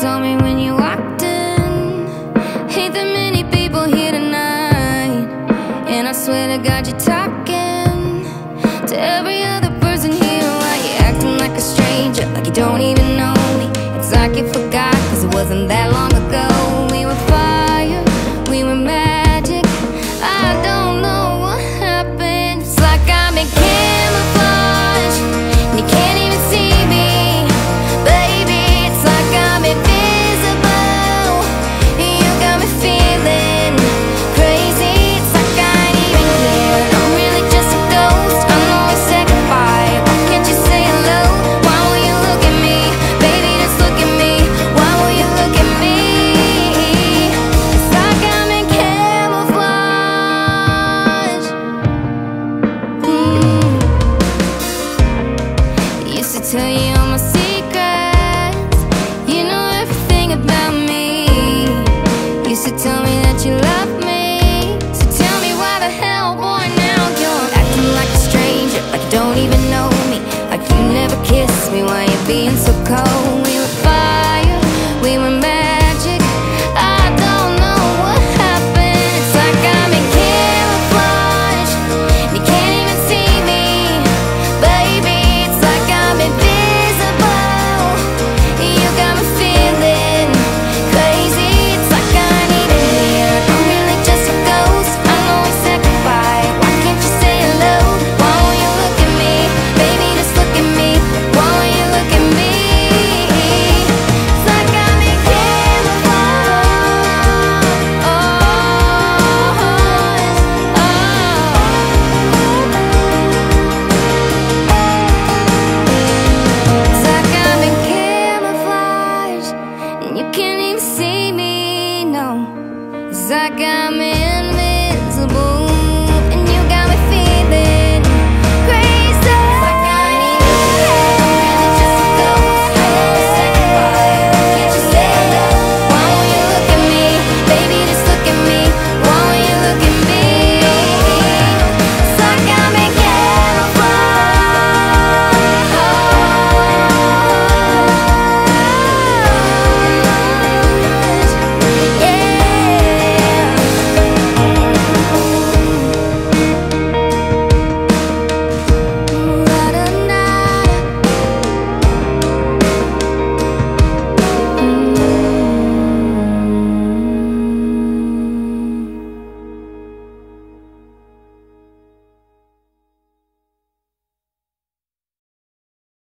saw me when you walked in. Hate that many people here tonight, and I swear to God you're talking to every other person here. Why you acting like a stranger, like you don't even know me? It's like you forgot, cause it wasn't that long ago. We were fire, we were magic, I don't know what happened. It's like I've been camouflaged and you can't even see me. Tell you